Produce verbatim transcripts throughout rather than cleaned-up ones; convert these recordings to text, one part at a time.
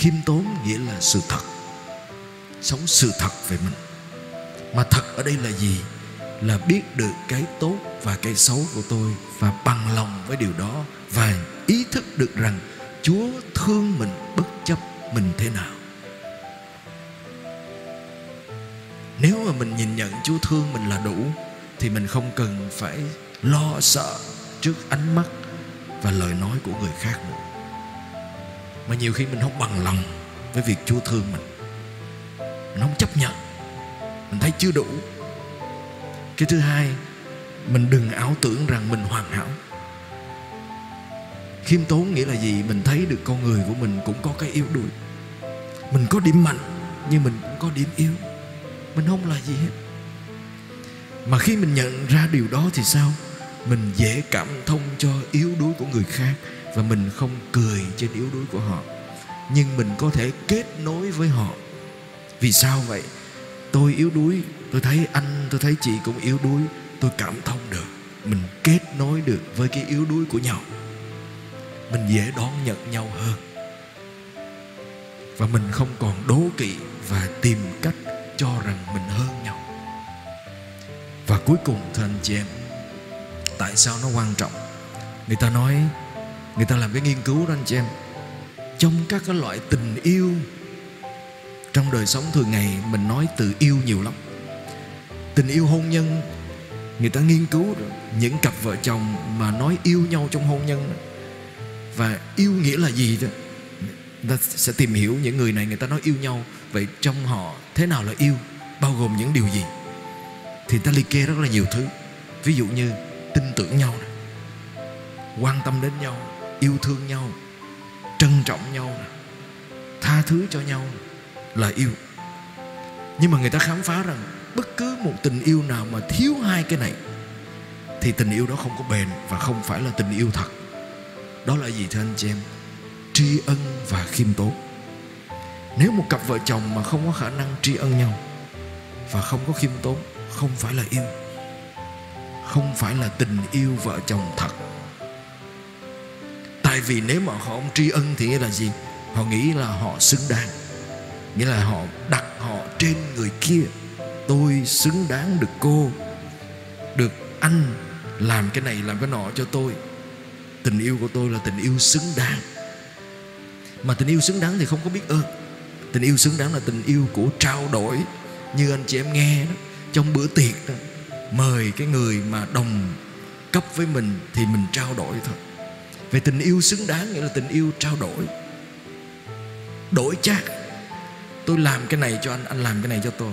Khiêm tốn nghĩa là sự thật, sống sự thật về mình. Mà thật ở đây là gì? Là biết được cái tốt và cái xấu của tôi và bằng lòng với điều đó, và ý thức được rằng Chúa thương mình bất chấp mình thế nào. Nếu mà mình nhìn nhận Chúa thương mình là đủ thì mình không cần phải lo sợ trước ánh mắt và lời nói của người khác nữa. Mà nhiều khi mình không bằng lòng với việc Chúa thương mình, mình không chấp nhận, mình thấy chưa đủ. Cái thứ hai, mình đừng ảo tưởng rằng mình hoàn hảo. Khiêm tốn nghĩa là gì? Mình thấy được con người của mình cũng có cái yếu đuối, mình có điểm mạnh nhưng mình cũng có điểm yếu, mình không là gì hết. Mà khi mình nhận ra điều đó thì sao? Mình dễ cảm thông cho yếu đuối của người khác và mình không cười trên yếu đuối của họ, nhưng mình có thể kết nối với họ. Vì sao vậy? Tôi yếu đuối, tôi thấy anh, tôi thấy chị cũng yếu đuối, tôi cảm thông được, mình kết nối được với cái yếu đuối của nhau, mình dễ đón nhận nhau hơn và mình không còn đố kỵ và tìm cách cho rằng mình hơn nhau. Và cuối cùng, thưa anh chị em, tại sao nó quan trọng? Người ta nói, người ta làm cái nghiên cứu đó anh chị em, trong các cái loại tình yêu trong đời sống thường ngày, mình nói từ yêu nhiều lắm. Tình yêu hôn nhân, người ta nghiên cứu những cặp vợ chồng mà nói yêu nhau trong hôn nhân và yêu nghĩa là gì đó, người ta sẽ tìm hiểu những người này người ta nói yêu nhau. Vậy trong họ thế nào là yêu, bao gồm những điều gì? Thì ta liệt kê rất là nhiều thứ. Ví dụ như tin tưởng nhau, quan tâm đến nhau, yêu thương nhau, trân trọng nhau, tha thứ cho nhau là yêu. Nhưng mà người ta khám phá rằng bất cứ một tình yêu nào mà thiếu hai cái này thì tình yêu đó không có bền và không phải là tình yêu thật. Đó là gì thưa anh chị em? Tri ân và khiêm tốn. Nếu một cặp vợ chồng mà không có khả năng tri ân nhau và không có khiêm tốn, không phải là yêu, không phải là tình yêu vợ chồng thật. Tại vì nếu mà họ không tri ân thì nghĩa là gì? Họ nghĩ là họ xứng đáng, nghĩa là họ đặt họ trên người kia. Tôi xứng đáng được cô, được anh làm cái này làm cái nọ cho tôi. Tình yêu của tôi là tình yêu xứng đáng. Mà tình yêu xứng đáng thì không có biết ơn. Tình yêu xứng đáng là tình yêu của trao đổi. Như anh chị em nghe đó, trong bữa tiệc đó, mời cái người mà đồng cấp với mình thì mình trao đổi thôi. Về tình yêu xứng đáng nghĩa là tình yêu trao đổi, đổi chác. Tôi làm cái này cho anh, anh làm cái này cho tôi,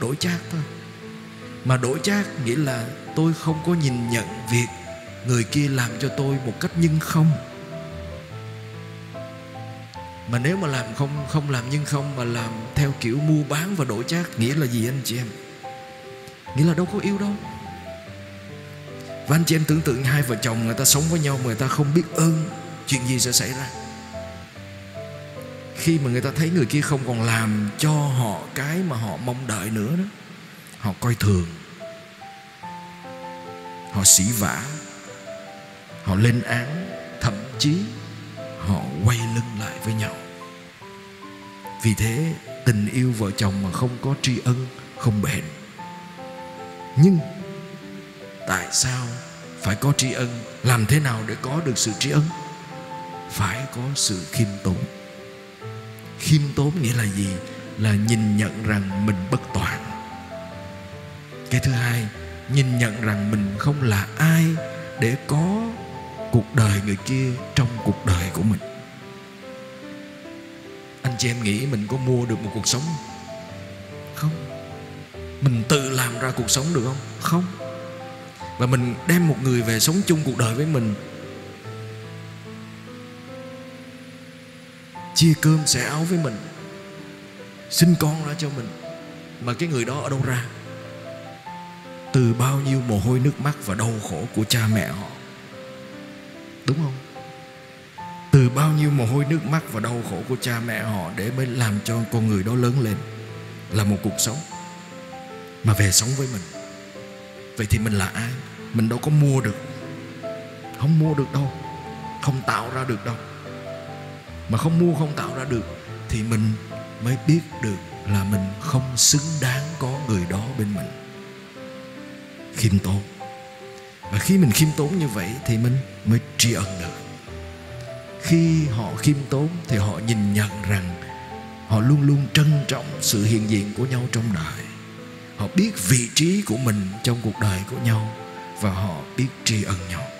đổi chác thôi. Mà đổi chác nghĩa là tôi không có nhìn nhận việc người kia làm cho tôi một cách nhưng không. Mà nếu mà làm không không làm nhưng không, mà làm theo kiểu mua bán và đổi chác nghĩa là gì anh chị em? Nghĩa là đâu có yêu đâu. Và anh chị em tưởng tượng hai vợ chồng người ta sống với nhau mà người ta không biết ơn, chuyện gì sẽ xảy ra? Khi mà người ta thấy người kia không còn làm cho họ cái mà họ mong đợi nữa đó, họ coi thường, họ sỉ vả, họ lên án, thậm chí họ quay lưng lại với nhau. Vì thế tình yêu vợ chồng mà không có tri ân không bền. Nhưng tại sao phải có tri ân? Làm thế nào để có được sự tri ân? Phải có sự khiêm tốn. Khiêm tốn nghĩa là gì? Là nhìn nhận rằng mình bất toàn. Cái thứ hai, nhìn nhận rằng mình không là ai để có cuộc đời người kia trong cuộc đời của mình. Anh chị em nghĩ mình có mua được một cuộc sống không? Mình tự làm ra cuộc sống được không? Không. Và mình đem một người về sống chung cuộc đời với mình, chia cơm sẻ áo với mình, sinh con ra cho mình, mà cái người đó ở đâu ra? Từ bao nhiêu mồ hôi nước mắt và đau khổ của cha mẹ họ, đúng không? Từ bao nhiêu mồ hôi nước mắt và đau khổ của cha mẹ họ để mới làm cho con người đó lớn lên là một cuộc sống mà về sống với mình. Vậy thì mình là ai? Mình đâu có mua được, không mua được đâu, không tạo ra được đâu. Mà không mua không tạo ra được thì mình mới biết được là mình không xứng đáng có người đó bên mình. Khiêm tốn. Và khi mình khiêm tốn như vậy thì mình mới tri ân được. Khi họ khiêm tốn thì họ nhìn nhận rằng họ luôn luôn trân trọng sự hiện diện của nhau trong đời. Họ biết vị trí của mình trong cuộc đời của nhau và họ biết tri ân nhau.